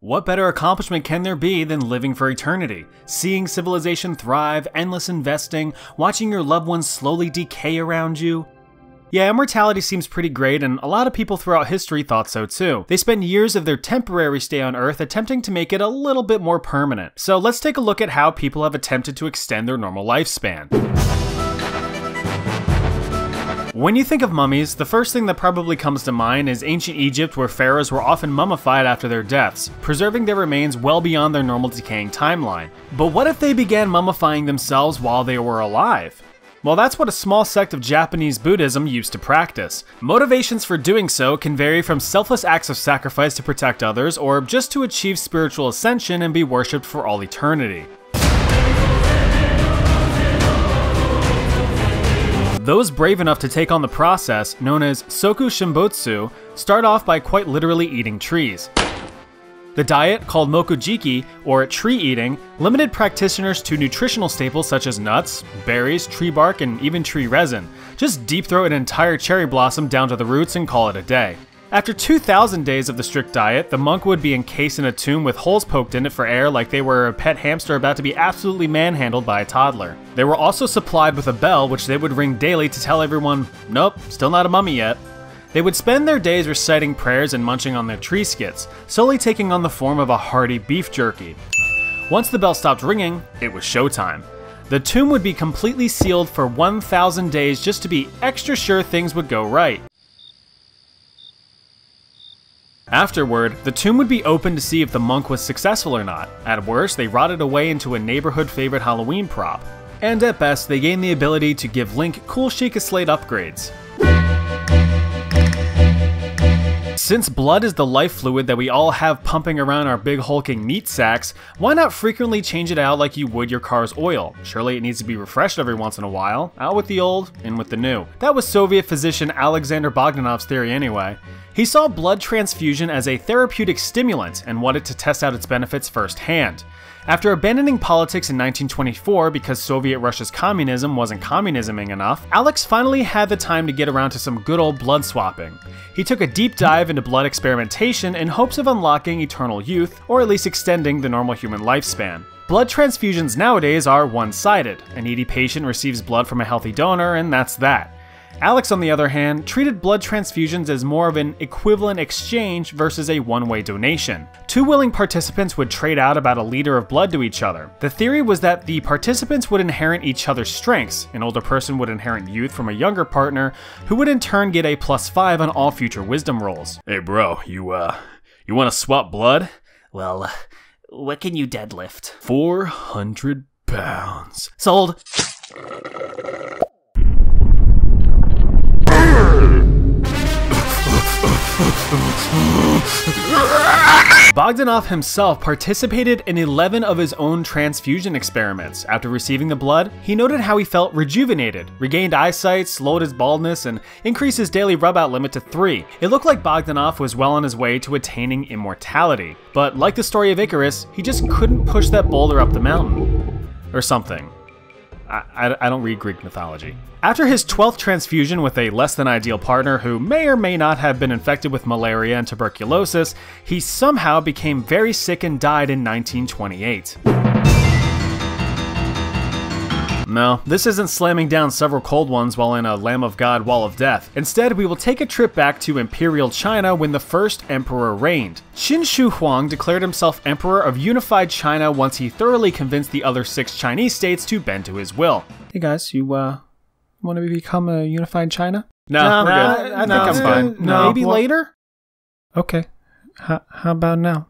What better accomplishment can there be than living for eternity? Seeing civilization thrive, endless investing, watching your loved ones slowly decay around you? Yeah, immortality seems pretty great, and a lot of people throughout history thought so too. They spent years of their temporary stay on Earth attempting to make it a little bit more permanent. So let's take a look at how people have attempted to extend their normal lifespan. When you think of mummies, the first thing that probably comes to mind is ancient Egypt, where pharaohs were often mummified after their deaths, preserving their remains well beyond their normal decaying timeline. But what if they began mummifying themselves while they were alive? Well, that's what a small sect of Japanese Buddhism used to practice. Motivations for doing so can vary from selfless acts of sacrifice to protect others, or just to achieve spiritual ascension and be worshipped for all eternity. Those brave enough to take on the process, known as Sokushinbutsu, start off by quite literally eating trees. The diet, called Mokujiki, or tree eating, limited practitioners to nutritional staples such as nuts, berries, tree bark, and even tree resin. Just deep throw an entire cherry blossom down to the roots and call it a day. After 2,000 days of the strict diet, the monk would be encased in a tomb with holes poked in it for air, like they were a pet hamster about to be absolutely manhandled by a toddler. They were also supplied with a bell, which they would ring daily to tell everyone, nope, still not a mummy yet. They would spend their days reciting prayers and munching on their tree skits, slowly taking on the form of a hearty beef jerky. Once the bell stopped ringing, it was showtime. The tomb would be completely sealed for 1,000 days just to be extra sure things would go right. Afterward, the tomb would be opened to see if the monk was successful or not. At worst, they rotted away into a neighborhood favorite Halloween prop. And at best, they gained the ability to give Link cool shake-a-slate upgrades. Since blood is the life fluid that we all have pumping around our big hulking meat sacks, why not frequently change it out like you would your car's oil? Surely it needs to be refreshed every once in a while. Out with the old, in with the new. That was Soviet physician Alexander Bogdanov's theory anyway. He saw blood transfusion as a therapeutic stimulant and wanted to test out its benefits firsthand. After abandoning politics in 1924 because Soviet Russia's communism wasn't communisming enough, Alex finally had the time to get around to some good old blood swapping. He took a deep dive into blood experimentation in hopes of unlocking eternal youth, or at least extending the normal human lifespan. Blood transfusions nowadays are one-sided. A needy patient receives blood from a healthy donor, and that's that. Alex, on the other hand, treated blood transfusions as more of an equivalent exchange versus a one-way donation. Two willing participants would trade out about a liter of blood to each other. The theory was that the participants would inherit each other's strengths. An older person would inherit youth from a younger partner, who would in turn get a +5 on all future wisdom rolls. Hey bro, you wanna swap blood? Well, what can you deadlift? 400 pounds. Sold. Bogdanov himself participated in 11 of his own transfusion experiments. After receiving the blood, he noted how he felt rejuvenated, regained eyesight, slowed his baldness, and increased his daily rub-out limit to 3. It looked like Bogdanov was well on his way to attaining immortality. But like the story of Icarus, he just couldn't push that boulder up the mountain. Or something. I don't read Greek mythology. After his 12th transfusion with a less than ideal partner who may or may not have been infected with malaria and tuberculosis, he somehow became very sick and died in 1928. No, this isn't slamming down several cold ones while in a Lamb of God wall of death. Instead, we will take a trip back to Imperial China when the first emperor reigned. Qin Shi Huang declared himself emperor of unified China once he thoroughly convinced the other 6 Chinese states to bend to his will. Hey guys, you want to become a unified China? No, we're good. I think I'm fine. No, maybe later? Okay, how about now?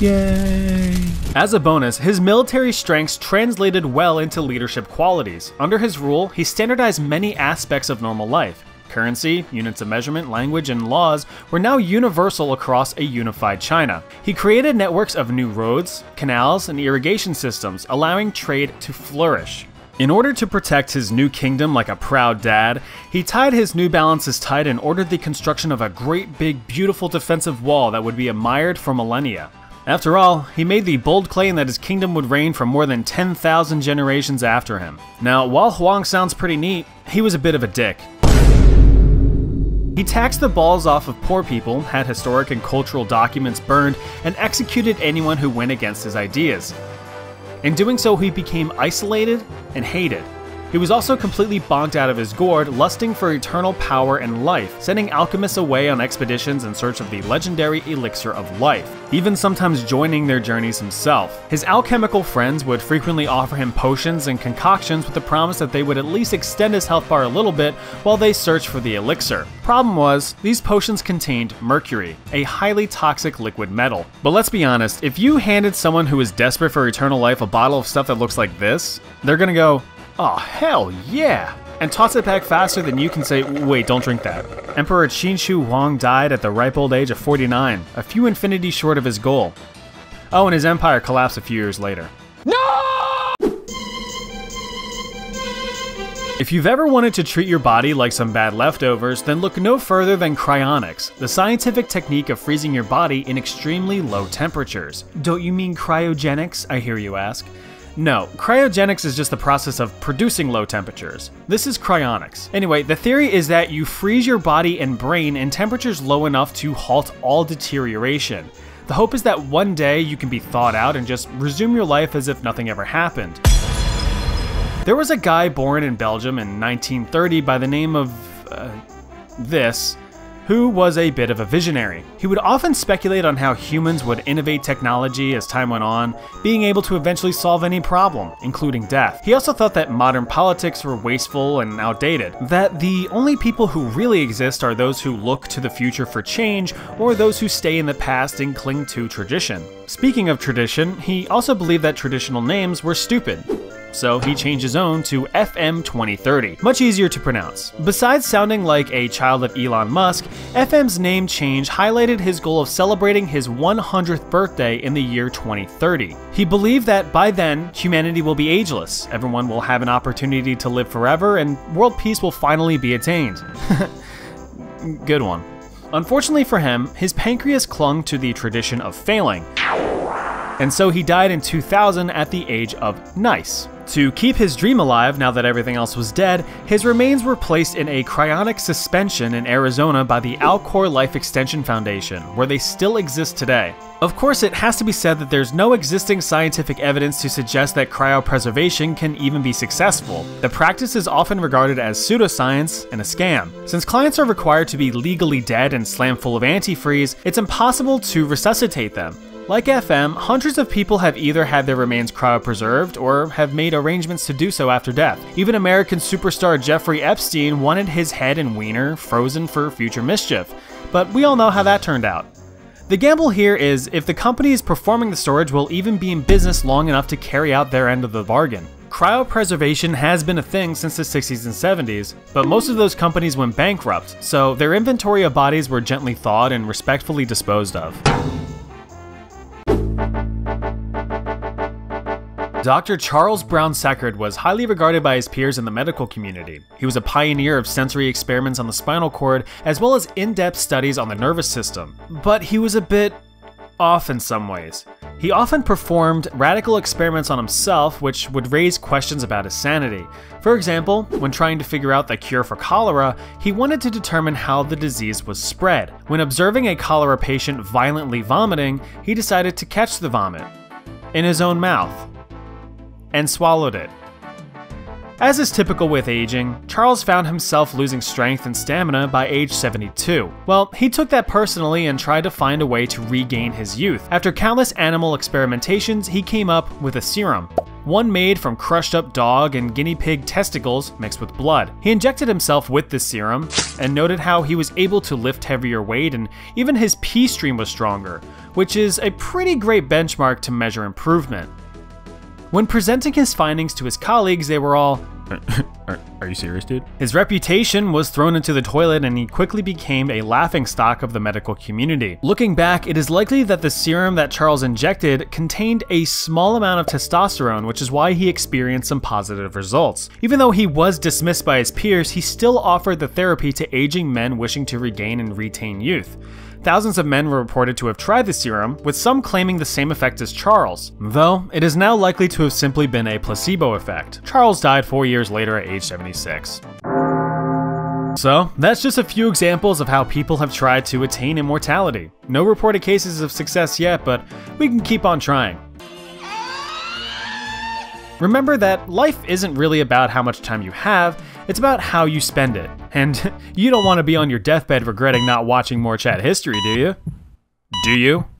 Yay! As a bonus, his military strengths translated well into leadership qualities. Under his rule, he standardized many aspects of normal life. Currency, units of measurement, language, and laws were now universal across a unified China. He created networks of new roads, canals, and irrigation systems, allowing trade to flourish. In order to protect his new kingdom like a proud dad, he tied his New Balances tight and ordered the construction of a great big beautiful defensive wall that would be admired for millennia. After all, he made the bold claim that his kingdom would reign for more than 10,000 generations after him. Now, while Huang sounds pretty neat, he was a bit of a dick. He taxed the balls off of poor people, had historic and cultural documents burned, and executed anyone who went against his ideas. In doing so, he became isolated and hated. He was also completely bonked out of his gourd, lusting for eternal power and life, sending alchemists away on expeditions in search of the legendary elixir of life, even sometimes joining their journeys himself. His alchemical friends would frequently offer him potions and concoctions with the promise that they would at least extend his health bar a little bit while they searched for the elixir. Problem was, these potions contained mercury, a highly toxic liquid metal. But let's be honest, if you handed someone who is desperate for eternal life a bottle of stuff that looks like this, they're gonna go, "Oh, hell yeah!" and toss it back faster than you can say, "Wait, don't drink that." Emperor Qin Shi Huang died at the ripe old age of 49, a few infinities short of his goal. Oh, and his empire collapsed a few years later. No! If you've ever wanted to treat your body like some bad leftovers, then look no further than cryonics, the scientific technique of freezing your body in extremely low temperatures. "Don't you mean cryogenics?" I hear you ask. No, cryogenics is just the process of producing low temperatures. This is cryonics. Anyway, the theory is that you freeze your body and brain in temperatures low enough to halt all deterioration. The hope is that one day you can be thawed out and just resume your life as if nothing ever happened. There was a guy born in Belgium in 1930 by the name of this, who was a bit of a visionary. He would often speculate on how humans would innovate technology as time went on, being able to eventually solve any problem, including death. He also thought that modern politics were wasteful and outdated, that the only people who really exist are those who look to the future for change or those who stay in the past and cling to tradition. Speaking of tradition, he also believed that traditional names were stupid. So he changed his own to FM2030, much easier to pronounce. Besides sounding like a child of Elon Musk, FM's name change highlighted his goal of celebrating his 100th birthday in the year 2030. He believed that by then, humanity will be ageless, everyone will have an opportunity to live forever, and world peace will finally be attained. Good one. Unfortunately for him, his pancreas clung to the tradition of failing, and so he died in 2000 at the age of nice. To keep his dream alive now that everything else was dead, his remains were placed in a cryonic suspension in Arizona by the Alcor Life Extension Foundation, where they still exist today. Of course, it has to be said that there's no existing scientific evidence to suggest that cryopreservation can even be successful. The practice is often regarded as pseudoscience and a scam. Since clients are required to be legally dead and slammed full of antifreeze, it's impossible to resuscitate them. Like FM, hundreds of people have either had their remains cryopreserved or have made arrangements to do so after death. Even American superstar Jeffrey Epstein wanted his head and wiener frozen for future mischief, but we all know how that turned out. The gamble here is if the companies performing the storage will even be in business long enough to carry out their end of the bargain. Cryopreservation has been a thing since the 60s and 70s, but most of those companies went bankrupt, so their inventory of bodies were gently thawed and respectfully disposed of. Dr. Charles Brown-Séquard was highly regarded by his peers in the medical community. He was a pioneer of sensory experiments on the spinal cord, as well as in-depth studies on the nervous system. But he was a bit off in some ways. He often performed radical experiments on himself, which would raise questions about his sanity. For example, when trying to figure out the cure for cholera, he wanted to determine how the disease was spread. When observing a cholera patient violently vomiting, he decided to catch the vomit in his own mouth and swallowed it. As is typical with aging, Charles found himself losing strength and stamina by age 72. Well, he took that personally and tried to find a way to regain his youth. After countless animal experimentations, he came up with a serum, one made from crushed up dog and guinea pig testicles mixed with blood. He injected himself with this serum and noted how he was able to lift heavier weight and even his pee stream was stronger, which is a pretty great benchmark to measure improvement. When presenting his findings to his colleagues, they were all, Are you serious, dude? His reputation was thrown into the toilet and he quickly became a laughingstock of the medical community. Looking back, it is likely that the serum that Charles injected contained a small amount of testosterone, which is why he experienced some positive results. Even though he was dismissed by his peers, he still offered the therapy to aging men wishing to regain and retain youth. Thousands of men were reported to have tried the serum, with some claiming the same effect as Charles, though it is now likely to have simply been a placebo effect. Charles died 4 years later at age 76. So, that's just a few examples of how people have tried to attain immortality. No reported cases of success yet, but we can keep on trying. Remember that life isn't really about how much time you have, it's about how you spend it. And you don't want to be on your deathbed regretting not watching more Chat History, do you? Do you?